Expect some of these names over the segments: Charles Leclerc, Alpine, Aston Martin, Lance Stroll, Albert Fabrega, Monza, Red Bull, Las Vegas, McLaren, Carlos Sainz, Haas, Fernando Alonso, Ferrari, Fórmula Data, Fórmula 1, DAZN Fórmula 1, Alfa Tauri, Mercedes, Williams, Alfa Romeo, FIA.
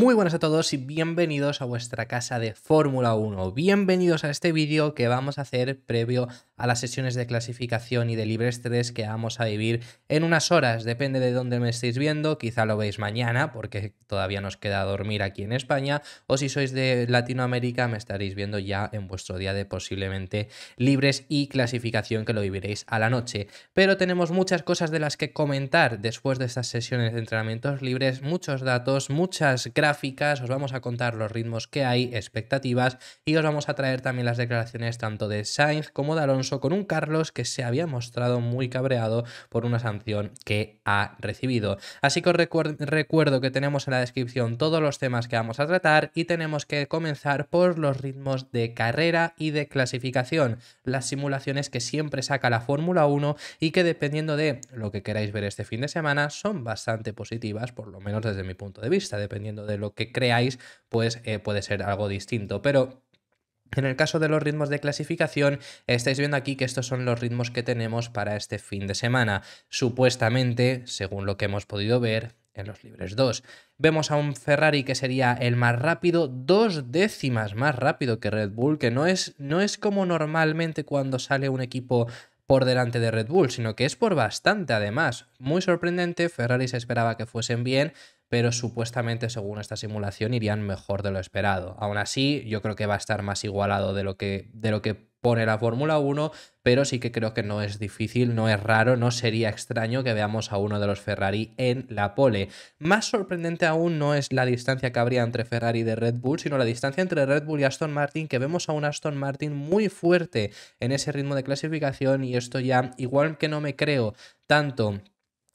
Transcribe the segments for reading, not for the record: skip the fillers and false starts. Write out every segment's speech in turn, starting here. Muy buenas a todos y bienvenidos a vuestra casa de Fórmula 1. Bienvenidos a este vídeo que vamos a hacer previo a las sesiones de clasificación y de libres 3 que vamos a vivir en unas horas. Depende de dónde me estéis viendo, quizá lo veis mañana porque todavía nos queda dormir aquí en España, o si sois de Latinoamérica me estaréis viendo ya en vuestro día de posiblemente libres y clasificación, que lo viviréis a la noche. Pero tenemos muchas cosas de las que comentar después de estas sesiones de entrenamientos libres, muchos datos, muchas gráficas, os vamos a contar los ritmos que hay, expectativas, y os vamos a traer también las declaraciones tanto de Sainz como de Alonso, con un Carlos que se había mostrado muy cabreado por una sanción que ha recibido. Así que os recuerdo que tenemos en la descripción todos los temas que vamos a tratar, y tenemos que comenzar por los ritmos de carrera y de clasificación, las simulaciones que siempre saca la Fórmula 1 y que, dependiendo de lo que queráis ver este fin de semana, son bastante positivas, por lo menos desde mi punto de vista. Dependiendo de lo que creáis, pues puede ser algo distinto, pero en el caso de los ritmos de clasificación, estáis viendo aquí que estos son los ritmos que tenemos para este fin de semana, supuestamente, según lo que hemos podido ver en los libres 2. Vemos a un Ferrari que sería el más rápido, 2 décimas más rápido que Red Bull, que no es como normalmente cuando sale un equipo por delante de Red Bull, sino que es por bastante. Además, muy sorprendente, Ferrari se esperaba que fuesen bien, pero supuestamente, según esta simulación, irían mejor de lo esperado. Aún así, yo creo que va a estar más igualado de lo que pone la Fórmula 1, pero sí que creo que no es difícil, no es raro, no sería extraño que veamos a uno de los Ferrari en la pole. Más sorprendente aún no es la distancia que habría entre Ferrari y de Red Bull, sino la distancia entre Red Bull y Aston Martin, que vemos a un Aston Martin muy fuerte en ese ritmo de clasificación, y esto ya, igual que no me creo tanto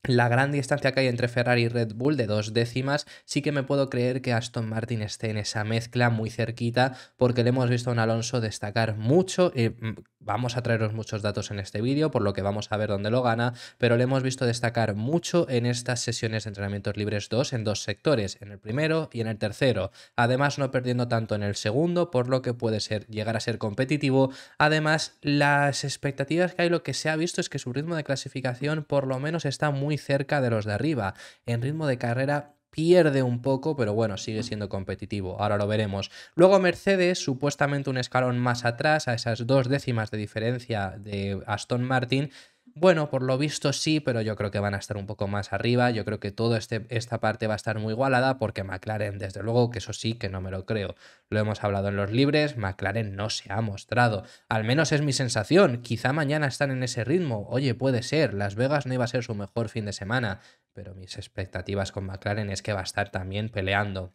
la gran distancia que hay entre Ferrari y Red Bull de 2 décimas, sí que me puedo creer que Aston Martin esté en esa mezcla muy cerquita, porque le hemos visto a un Alonso destacar mucho. Vamos a traeros muchos datos en este vídeo, por lo que vamos a ver dónde lo gana, pero le hemos visto destacar mucho en estas sesiones de entrenamientos libres 2 en 2 sectores, en el primero y en el tercero. Además, no perdiendo tanto en el segundo, por lo que puede ser, llegar a ser competitivo. Además, las expectativas que hay, lo que se ha visto es que su ritmo de clasificación por lo menos está muy cerca de los de arriba. En ritmo de carrera pierde un poco, pero bueno, sigue siendo competitivo, ahora lo veremos. Luego Mercedes, supuestamente un escalón más atrás, a esas 2 décimas de diferencia de Aston Martin. Bueno, por lo visto sí, pero yo creo que van a estar un poco más arriba. Yo creo que toda esta parte va a estar muy igualada, porque McLaren, desde luego, que eso sí que no me lo creo. Lo hemos hablado en los libres, McLaren no se ha mostrado. Al menos es mi sensación. Quizá mañana están en ese ritmo. Oye, puede ser. Las Vegas no iba a ser su mejor fin de semana, pero mis expectativas con McLaren es que va a estar también peleando,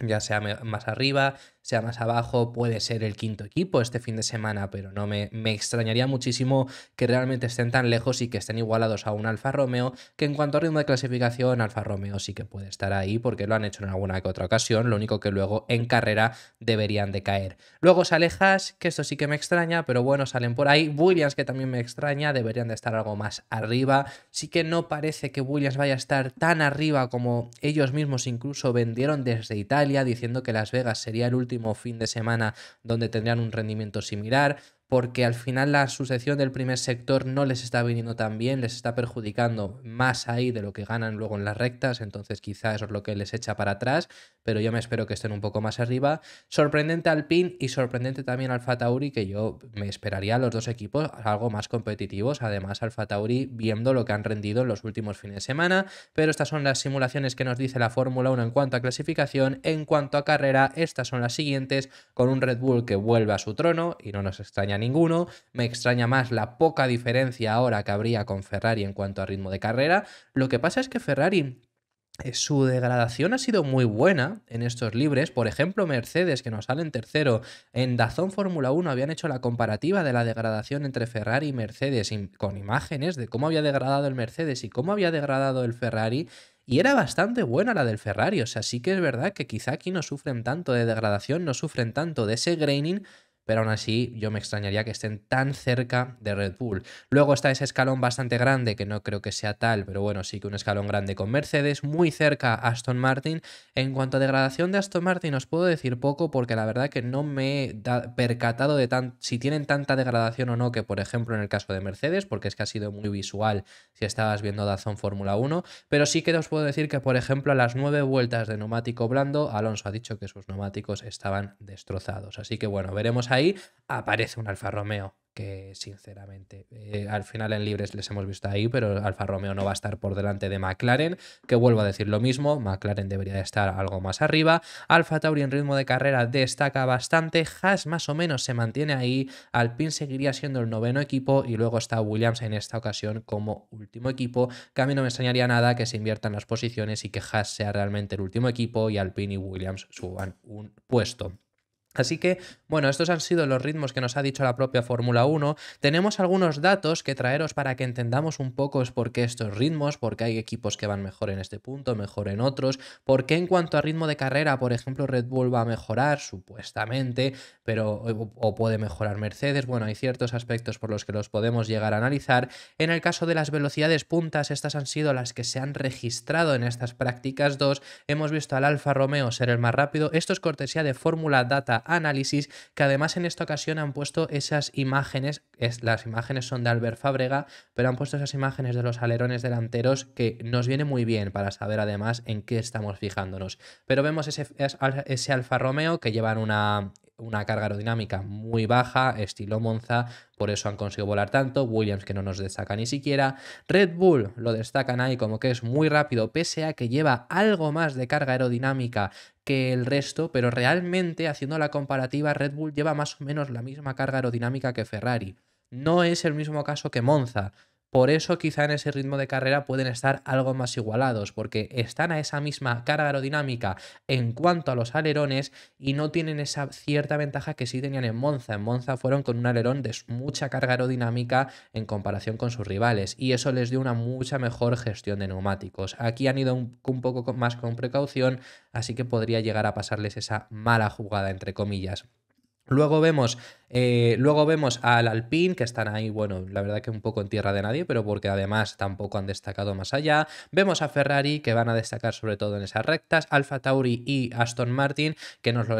ya sea más arriba, sea más abajo, puede ser el quinto equipo este fin de semana, pero no me extrañaría muchísimo que realmente estén tan lejos y que estén igualados a un Alfa Romeo, que en cuanto a ritmo de clasificación, Alfa Romeo sí que puede estar ahí, porque lo han hecho en alguna que otra ocasión. Lo único que luego en carrera deberían de caer. Luego sale Haas, que esto sí que me extraña, pero bueno, salen por ahí. Williams, que también me extraña, deberían de estar algo más arriba. Sí que no parece que Williams vaya a estar tan arriba como ellos mismos incluso vendieron desde Italia, diciendo que Las Vegas sería el último fin de semana donde tendrían un rendimiento similar, porque al final la sucesión del primer sector no les está viniendo tan bien, les está perjudicando más ahí de lo que ganan luego en las rectas, entonces quizá eso es lo que les echa para atrás, pero yo me espero que estén un poco más arriba. Sorprendente Alpine y sorprendente también Alfa Tauri, que yo me esperaría a los dos equipos algo más competitivos. Además, Alfa Tauri, viendo lo que han rendido en los últimos fines de semana, pero estas son las simulaciones que nos dice la Fórmula 1 en cuanto a clasificación. En cuanto a carrera, estas son las siguientes, con un Red Bull que vuelve a su trono y no nos extraña ninguno. Me extraña más la poca diferencia ahora que habría con Ferrari en cuanto a ritmo de carrera. Lo que pasa es que Ferrari, su degradación ha sido muy buena en estos libres. Por ejemplo, Mercedes, que nos sale en tercero, en DAZN Fórmula 1 habían hecho la comparativa de la degradación entre Ferrari y Mercedes, con imágenes de cómo había degradado el Mercedes y cómo había degradado el Ferrari, y era bastante buena la del Ferrari. O sea, sí que es verdad que quizá aquí no sufren tanto de degradación, no sufren tanto de ese graining, pero aún así yo me extrañaría que estén tan cerca de Red Bull. Luego está ese escalón bastante grande, que no creo que sea tal, pero bueno, sí que un escalón grande con Mercedes, muy cerca Aston Martin. En cuanto a degradación de Aston Martin os puedo decir poco, porque la verdad que no me he percatado de si tienen tanta degradación o no, que por ejemplo en el caso de Mercedes, porque es que ha sido muy visual si estabas viendo DAZN Fórmula 1, pero sí que os puedo decir que por ejemplo a las 9 vueltas de neumático blando, Alonso ha dicho que sus neumáticos estaban destrozados, así que bueno, veremos ahí. Aparece un Alfa Romeo que sinceramente al final en libres les hemos visto ahí, pero Alfa Romeo no va a estar por delante de McLaren, que vuelvo a decir lo mismo, McLaren debería estar algo más arriba. Alfa Tauri en ritmo de carrera destaca bastante, Haas más o menos se mantiene ahí, Alpine seguiría siendo el 9º equipo y luego está Williams en esta ocasión como último equipo, que a mí no me extrañaría nada que se inviertan las posiciones y que Haas sea realmente el último equipo y Alpine y Williams suban un puesto. Así que, bueno, estos han sido los ritmos que nos ha dicho la propia Fórmula 1. Tenemos algunos datos que traeros para que entendamos un poco es por qué estos ritmos, porque hay equipos que van mejor en este punto, mejor en otros, porque en cuanto a ritmo de carrera, por ejemplo, Red Bull va a mejorar, supuestamente, pero o puede mejorar Mercedes. Bueno, hay ciertos aspectos por los que los podemos llegar a analizar. En el caso de las velocidades puntas, estas han sido las que se han registrado en estas prácticas 2. Hemos visto al Alfa Romeo ser el más rápido. Esto es cortesía de Fórmula Data Análisis, que además en esta ocasión han puesto esas imágenes, las imágenes son de Albert Fabrega, pero han puesto esas imágenes de los alerones delanteros que nos viene muy bien para saber además en qué estamos fijándonos. Pero vemos ese Alfa Romeo que llevan una carga aerodinámica muy baja, estilo Monza, por eso han conseguido volar tanto. Williams, que no nos destaca ni siquiera. Red Bull lo destacan ahí como que es muy rápido, pese a que lleva algo más de carga aerodinámica que el resto, pero realmente, haciendo la comparativa, Red Bull lleva más o menos la misma carga aerodinámica que Ferrari. No es el mismo caso que Monza. Por eso quizá en ese ritmo de carrera pueden estar algo más igualados, porque están a esa misma carga aerodinámica en cuanto a los alerones y no tienen esa cierta ventaja que sí tenían en Monza. En Monza fueron con un alerón de mucha carga aerodinámica en comparación con sus rivales y eso les dio una mucha mejor gestión de neumáticos. Aquí han ido un poco más con precaución, así que podría llegar a pasarles esa mala jugada, entre comillas. Luego vemos al Alpine, que están ahí, bueno, la verdad que un poco en tierra de nadie, pero porque además tampoco han destacado más allá. Vemos a Ferrari, que van a destacar sobre todo en esas rectas. Alfa Tauri y Aston Martin, que nos lo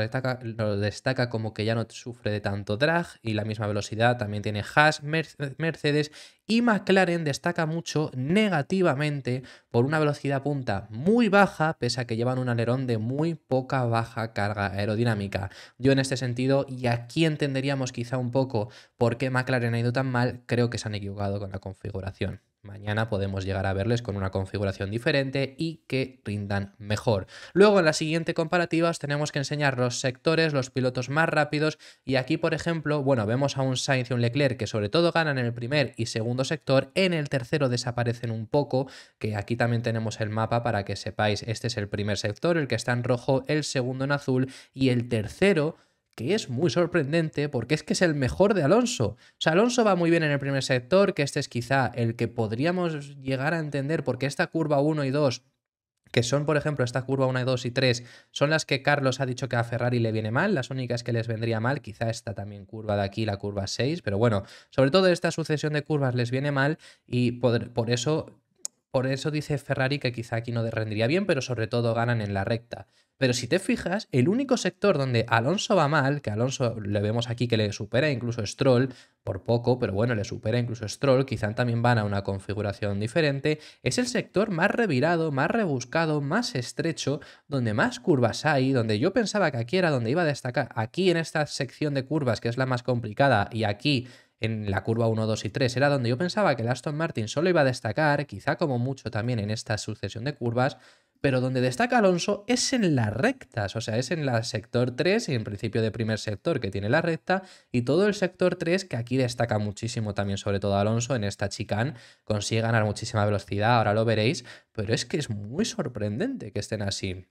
destaca como que ya no sufre de tanto drag y la misma velocidad. También tiene Haas, Mercedes y McLaren destaca mucho negativamente por una velocidad punta muy baja, pese a que llevan un alerón de muy poca baja carga aerodinámica. Yo en este sentido, y aquí entenderíamos quizá un poco por qué McLaren ha ido tan mal, creo que se han equivocado con la configuración. Mañana podemos llegar a verles con una configuración diferente y que rindan mejor. Luego en la siguiente comparativa os tenemos que enseñar los sectores, los pilotos más rápidos y aquí por ejemplo, bueno, vemos a un Sainz y un Leclerc que sobre todo ganan en el primer y segundo sector, en el tercero desaparecen un poco, que aquí también tenemos el mapa para que sepáis, este es el primer sector, el que está en rojo, el segundo en azul y el tercero, que es muy sorprendente porque es que es el mejor de Alonso. O sea, Alonso va muy bien en el primer sector, que este es quizá el que podríamos llegar a entender porque esta curva 1 y 2, que son, por ejemplo, esta curva 1, 2 y 3, son las que Carlos ha dicho que a Ferrari le viene mal, las únicas que les vendría mal, quizá esta también curva de aquí, la curva 6, pero bueno, sobre todo esta sucesión de curvas les viene mal y por eso dice Ferrari que quizá aquí no rendiría bien, pero sobre todo ganan en la recta. Pero si te fijas, el único sector donde Alonso va mal, que Alonso le vemos aquí que le supera incluso Stroll, por poco, pero bueno, le supera incluso Stroll, quizá también van a una configuración diferente, es el sector más revirado, más rebuscado, más estrecho, donde más curvas hay, donde yo pensaba que aquí era donde iba a destacar. Aquí en esta sección de curvas, que es la más complicada, y aquí en la curva 1, 2 y 3 era donde yo pensaba que el Aston Martin solo iba a destacar, quizá como mucho también en esta sucesión de curvas, pero donde destaca Alonso es en las rectas, o sea, es en la sector 3 y en principio de primer sector que tiene la recta y todo el sector 3 que aquí destaca muchísimo también, sobre todo Alonso en esta chicane, consigue ganar muchísima velocidad, ahora lo veréis, pero es que es muy sorprendente que estén así.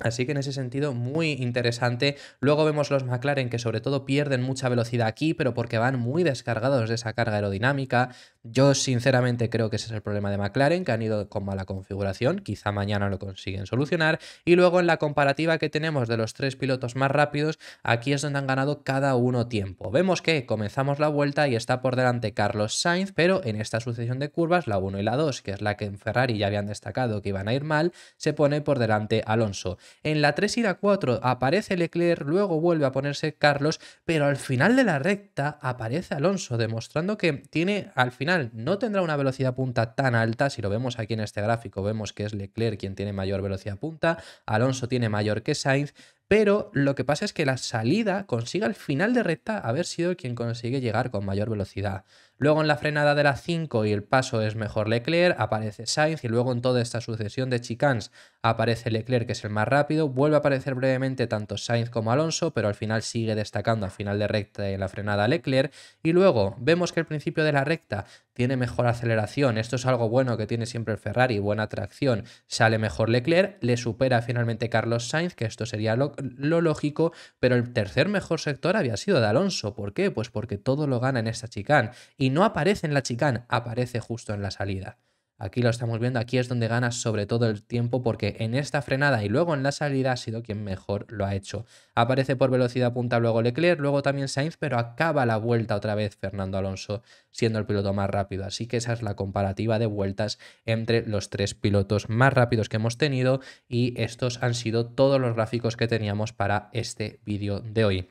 Así que en ese sentido muy interesante. Luego vemos los McLaren que sobre todo pierden mucha velocidad aquí, pero porque van muy descargados de esa carga aerodinámica. Yo sinceramente creo que ese es el problema de McLaren, que han ido con mala configuración, quizá mañana lo consiguen solucionar. Y luego en la comparativa que tenemos de los tres pilotos más rápidos, aquí es donde han ganado cada uno tiempo. Vemos que comenzamos la vuelta y está por delante Carlos Sainz, pero en esta sucesión de curvas, la 1 y la 2, que es la que en Ferrari ya habían destacado que iban a ir mal, se pone por delante Alonso. En la 3 y la 4 aparece Leclerc, luego vuelve a ponerse Carlos, pero al final de la recta aparece Alonso, demostrando que tiene al final no tendrá una velocidad punta tan alta. Si lo vemos aquí en este gráfico, vemos que es Leclerc quien tiene mayor velocidad punta, Alonso tiene mayor que Sainz, pero lo que pasa es que la salida consigue al final de recta haber sido quien consigue llegar con mayor velocidad. Luego en la frenada de la 5 y el paso es mejor Leclerc, aparece Sainz y luego en toda esta sucesión de chicanes aparece Leclerc, que es el más rápido, vuelve a aparecer brevemente tanto Sainz como Alonso, pero al final sigue destacando a final de recta en la frenada Leclerc, y luego vemos que al principio de la recta tiene mejor aceleración, esto es algo bueno que tiene siempre el Ferrari, buena tracción, sale mejor Leclerc, le supera finalmente Carlos Sainz, que esto sería lo lógico, pero el tercer mejor sector había sido de Alonso. ¿Por qué? Pues porque todo lo gana en esta chicane, y no aparece en la chicane, aparece justo en la salida. Aquí lo estamos viendo, aquí es donde gana sobre todo el tiempo, porque en esta frenada y luego en la salida ha sido quien mejor lo ha hecho. Aparece por velocidad punta luego Leclerc, luego también Sainz, pero acaba la vuelta otra vez Fernando Alonso siendo el piloto más rápido. Así que esa es la comparativa de vueltas entre los tres pilotos más rápidos que hemos tenido, y estos han sido todos los gráficos que teníamos para este vídeo de hoy.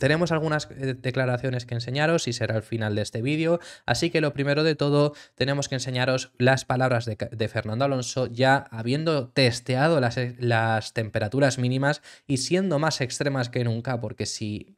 Tenemos algunas declaraciones que enseñaros y será el final de este vídeo, así que lo primero de todo tenemos que enseñaros las palabras de Fernando Alonso, ya habiendo testeado las temperaturas mínimas y siendo más extremas que nunca, porque si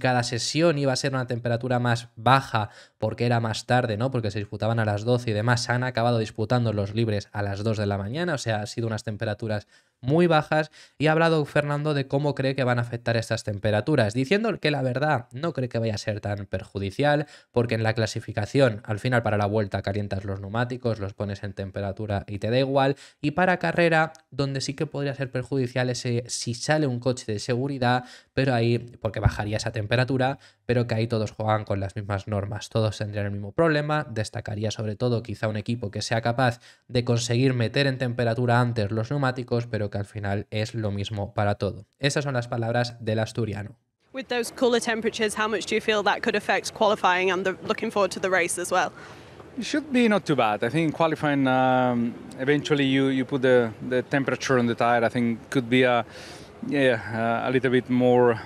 cada sesión iba a ser una temperatura más baja porque era más tarde, ¿no? Porque se disputaban a las 12 y demás, han acabado disputando los libres a las 2 de la mañana, o sea, han sido unas temperaturas muy bajas, y ha hablado Fernando de cómo cree que van a afectar estas temperaturas, diciendo que la verdad no cree que vaya a ser tan perjudicial, porque en la clasificación al final para la vuelta calientas los neumáticos, los pones en temperatura y te da igual, y para carrera donde sí que podría ser perjudicial ese si sale un coche de seguridad, pero ahí porque bajaría esa temperatura, pero que ahí todos juegan con las mismas normas, todos tendrían el mismo problema. Destacaría sobre todo quizá un equipo que sea capaz de conseguir meter en temperatura antes los neumáticos, pero que al final es lo mismo para todo. Esas son las palabras del asturiano. With those cooler temperatures, how much do you feel that could affect qualifying and looking forward to the race as well? It should be not too bad. I think qualifying, eventually you put the temperature on the tire. I think could be a little bit more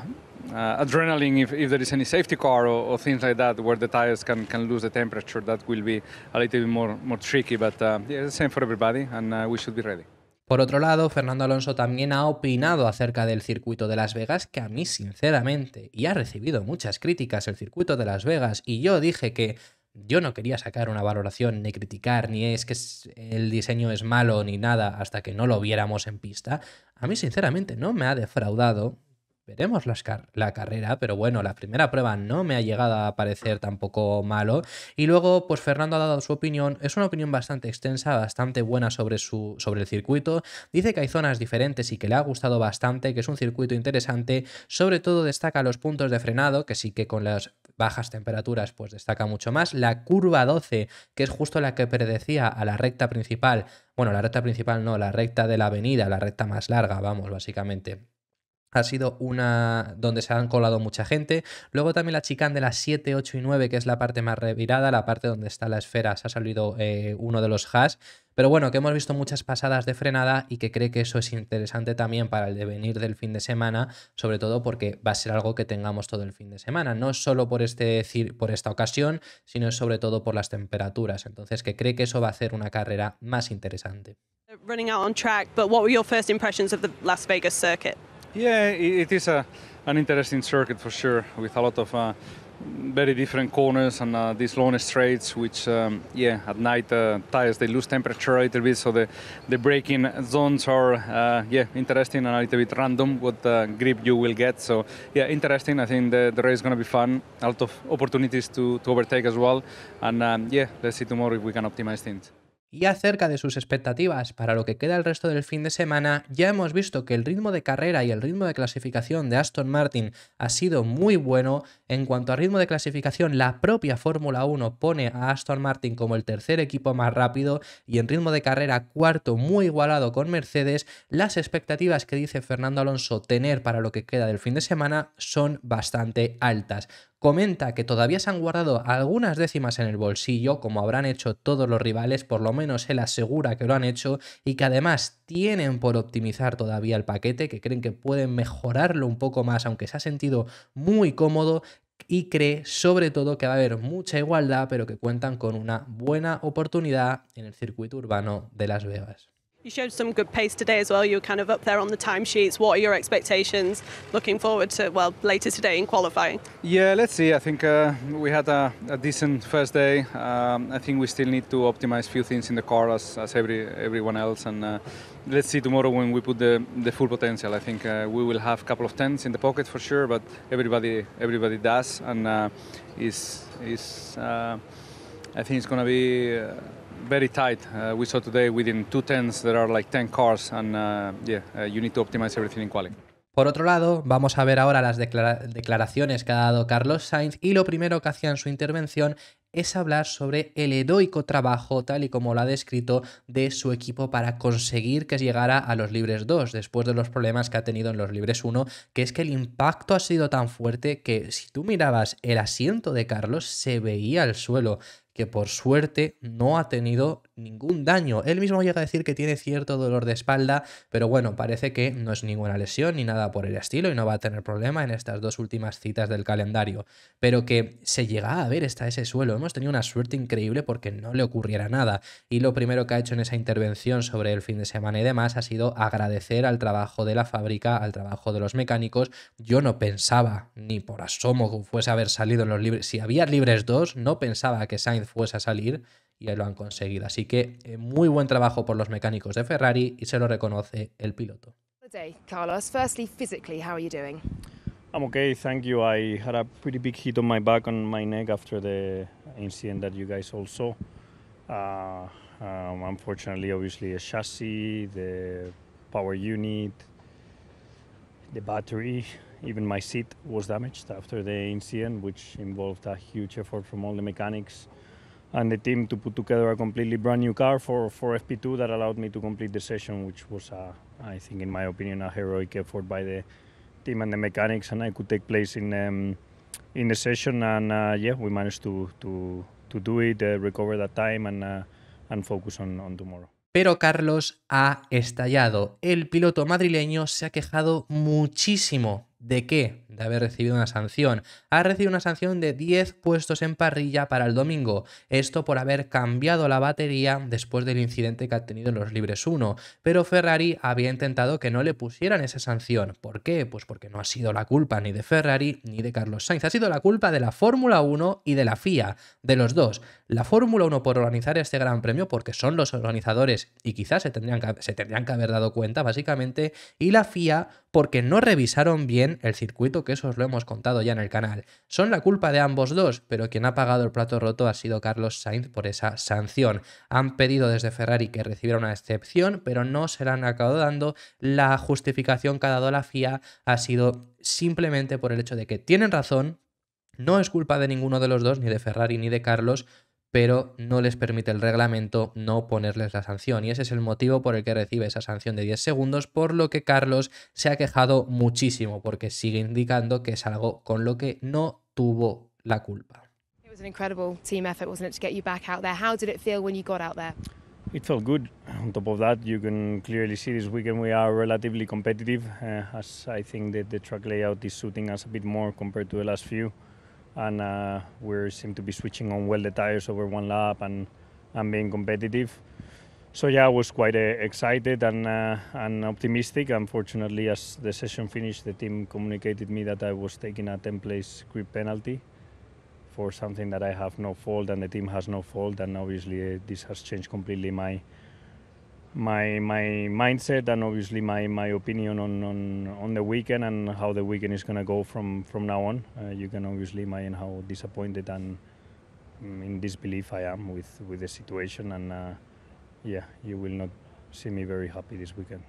adrenaline if there is any safety car or things like that where the tires can lose the temperature. That will be a little bit more tricky, but yeah, the same for everybody, and we should be ready. Por otro lado, Fernando Alonso también ha opinado acerca del circuito de Las Vegas, que a mí sinceramente, y ha recibido muchas críticas el circuito de Las Vegas, y yo dije que yo no quería sacar una valoración ni criticar, ni es que el diseño es malo ni nada hasta que no lo viéramos en pista. A mí sinceramente no me ha defraudado. Veremos la carrera, pero bueno, la primera prueba no me ha llegado a parecer tampoco malo. Y luego, pues Fernando ha dado su opinión, es una opinión bastante extensa, bastante buena sobre el circuito. Dice que hay zonas diferentes y que le ha gustado bastante, que es un circuito interesante. Sobre todo destaca los puntos de frenado, que sí que con las bajas temperaturas pues destaca mucho más. La curva 12, que es justo la que predecía a la recta principal. Bueno, la recta principal no, la recta de la avenida, la recta más larga, vamos, básicamente. Ha sido una donde se han colado mucha gente. Luego también la chicane de las 7, 8 y 9, que es la parte más revirada, la parte donde está la esfera, se ha salido uno de los Haas. Pero bueno, que hemos visto muchas pasadas de frenada y que cree que eso es interesante también para el devenir del fin de semana, sobre todo porque va a ser algo que tengamos todo el fin de semana, no solo por esta ocasión, sino sobre todo por las temperaturas. Entonces, que cree que eso va a hacer una carrera más interesante. Running out on track, but what were your first impressions of the Las Vegas circuit? Yeah, it is an interesting circuit for sure, with a lot of very different corners and these long straights, which, yeah, at night tires, they lose temperature a little bit, so the braking zones are, yeah, interesting and a little bit random what grip you will get. So, yeah, interesting. I think the race is going to be fun, a lot of opportunities to overtake as well. And, yeah, let's see tomorrow if we can optimize things. Y acerca de sus expectativas para lo que queda el resto del fin de semana, ya hemos visto que el ritmo de carrera y el ritmo de clasificación de Aston Martin ha sido muy bueno. En cuanto a ritmo de clasificación, la propia Fórmula 1 pone a Aston Martin como el tercer equipo más rápido y en ritmo de carrera cuarto, muy igualado con Mercedes. Las expectativas que dice Fernando Alonso tener para lo que queda del fin de semana son bastante altas. Comenta que todavía se han guardado algunas décimas en el bolsillo, como habrán hecho todos los rivales, por lo menos él asegura que lo han hecho, y que además tienen por optimizar todavía el paquete, que creen que pueden mejorarlo un poco más, aunque se ha sentido muy cómodo, y cree sobre todo que va a haber mucha igualdad, pero que cuentan con una buena oportunidad en el circuito urbano de Las Vegas. You showed some good pace today as well. You were kind of up there on the timesheets. What are your expectations looking forward to, well, later today in qualifying? Yeah, let's see. I think we had a decent first day. I think we still need to optimize a few things in the car as everyone else. And let's see tomorrow when we put the full potential. I think we will have a couple of tens in the pocket for sure, but everybody does. And I think it's going to be... very tight. We saw today within two tenths there are like 10 cars and you need to optimize everything in quali. Por otro lado, vamos a ver ahora las declaraciones que ha dado Carlos Sainz, y lo primero que hacía en su intervención es hablar sobre el heroico trabajo, tal y como lo ha descrito, de su equipo para conseguir que llegara a los libres 2, después de los problemas que ha tenido en los libres 1, que es que el impacto ha sido tan fuerte que si tú mirabas el asiento de Carlos se veía el suelo, que por suerte no ha tenido ningún daño. Él mismo llega a decir que tiene cierto dolor de espalda, pero bueno, parece que no es ninguna lesión ni nada por el estilo y no va a tener problema en estas dos últimas citas del calendario. Pero que se llega a ver ese suelo. Hemos tenido una suerte increíble porque no le ocurriera nada. Y lo primero que ha hecho en esa intervención sobre el fin de semana y demás ha sido agradecer al trabajo de la fábrica, al trabajo de los mecánicos. Yo no pensaba ni por asomo que fuese a haber salido en los libres. Si había libres 2, no pensaba que Sainz fuese a salir y lo han conseguido. Así que muy buen trabajo por los mecánicos de Ferrari y se lo reconoce el piloto. Carlos, firstly, physically, how are you doing? I'm okay, thank you. I had a pretty big hit on my back and my neck after the incident that you guys all saw. Unfortunately, obviously, a chassis, the power unit, the battery, even my seat was damaged after the incident, which involved a huge effort from all the mechanics and the team to put together a completely brand new car for FP2 that allowed me to complete the session, which was, I think, in my opinion, a heroic effort by the team and the mechanics, and I could take place in the session, and yeah, we managed to do it, recover that time, and focus on tomorrow. Pero Carlos ha estallado. El piloto madrileño se ha quejado muchísimo. ¿De qué? De haber recibido una sanción. Ha recibido una sanción de 10 puestos en parrilla para el domingo. Esto por haber cambiado la batería después del incidente que ha tenido en los libres 1. Pero Ferrari había intentado que no le pusieran esa sanción. ¿Por qué? Pues porque no ha sido la culpa ni de Ferrari ni de Carlos Sainz. Ha sido la culpa de la Fórmula 1 y de la FIA, de los dos. La Fórmula 1 por organizar este gran premio, porque son los organizadores y quizás se tendrían que haber dado cuenta, básicamente. Y la FIA porque no revisaron bien el circuito, que eso os lo hemos contado ya en el canal. Son la culpa de ambos dos, pero quien ha pagado el plato roto ha sido Carlos Sainz por esa sanción. Han pedido desde Ferrari que recibiera una excepción, pero no se la han acabado dando. La justificación que ha dado la FIA ha sido simplemente por el hecho de que tienen razón, no es culpa de ninguno de los dos, ni de Ferrari ni de Carlos, pero no les permite el reglamento no ponerles la sanción, y ese es el motivo por el que recibe esa sanción de 10 segundos, por lo que Carlos se ha quejado muchísimo, porque sigue indicando que es algo con lo que no tuvo la culpa. It was an incredible team effort, wasn't it, to get you back out there? How did it feel when you got out there? It felt good. On top of that, you can clearly see this weekend we are relatively competitive, as I think that the track layout is suiting us a bit more compared to the last few. And we seem to be switching on well the tires over one lap and being competitive. So yeah, I was quite excited and optimistic. Unfortunately, as the session finished, the team communicated me that I was taking a 10-place grid penalty for something that I have no fault and the team has no fault. And obviously, this has changed completely my mindset and obviously my opinion on the weekend and how the weekend is going to go from now on. You can obviously imagine how disappointed and in disbelief I am with the situation, and you will not see me very happy this weekend.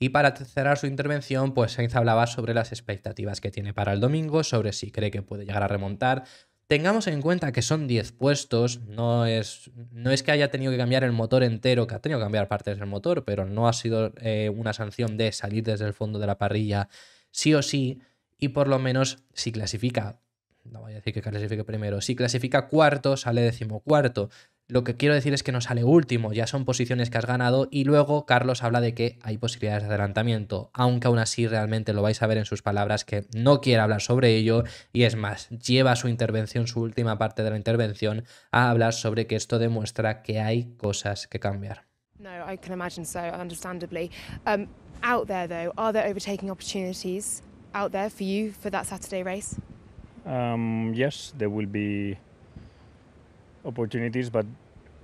Y para cerrar su intervención, pues Sainz hablaba sobre las expectativas que tiene para el domingo, sobre si cree que puede llegar a remontar. Tengamos en cuenta que son 10 puestos, no es que haya tenido que cambiar el motor entero, que ha tenido que cambiar partes del motor, pero no ha sido una sanción de salir desde el fondo de la parrilla sí o sí, y por lo menos si clasifica, no voy a decir que clasifique primero, si clasifica cuarto, sale decimocuarto. Lo que quiero decir es que no sale último, ya son posiciones que has ganado, y luego Carlos habla de que hay posibilidades de adelantamiento, aunque aún así realmente lo vais a ver en sus palabras que no quiere hablar sobre ello, y es más, lleva su intervención, su última parte de la intervención, a hablar sobre que esto demuestra que hay cosas que cambiar. No, I can imagine so, understandably. Out there though, are there overtaking opportunities out there for you for that Saturday race? Yes, there will be opportunities, but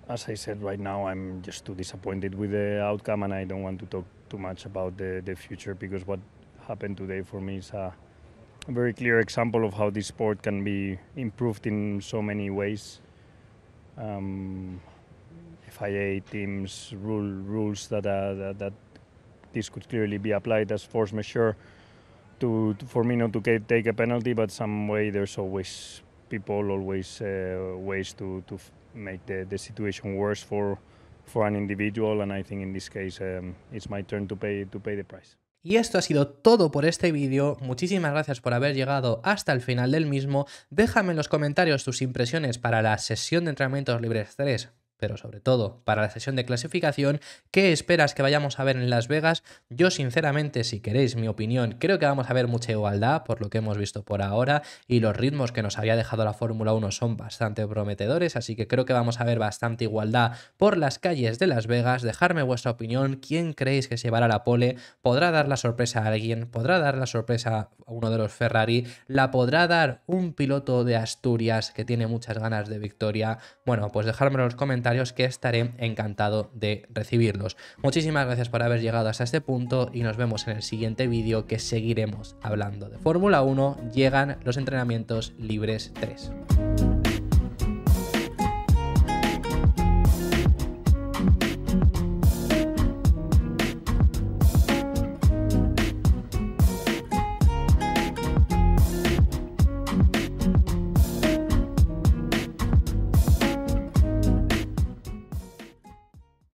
as I said, right now I'm just too disappointed with the outcome, and I don't want to talk too much about the future, because what happened today for me is a very clear example of how this sport can be improved in so many ways. FIA teams rules that this could clearly be applied as force majeure for me not to take a penalty, but some way there's always people, always ways to make the situation worse for an individual, and I think in this case it's my turn to pay the price. Y esto ha sido todo por este vídeo. Muchísimas gracias por haber llegado hasta el final del mismo. Déjame en los comentarios tus impresiones para la sesión de entrenamientos libres 3. Pero sobre todo para la sesión de clasificación, ¿qué esperas que vayamos a ver en Las Vegas? Yo sinceramente, si queréis mi opinión, creo que vamos a ver mucha igualdad por lo que hemos visto por ahora, y los ritmos que nos había dejado la Fórmula 1 son bastante prometedores, así que creo que vamos a ver bastante igualdad por las calles de Las Vegas. Dejadme vuestra opinión, ¿quién creéis que se llevará la pole? ¿Podrá dar la sorpresa a alguien? ¿Podrá dar la sorpresa a uno de los Ferrari? ¿La podrá dar un piloto de Asturias que tiene muchas ganas de victoria? Bueno, pues dejadmelo en los comentarios, que estaré encantado de recibirlos. Muchísimas gracias por haber llegado hasta este punto y nos vemos en el siguiente vídeo, que seguiremos hablando de Fórmula 1. Llegan los entrenamientos libres 3.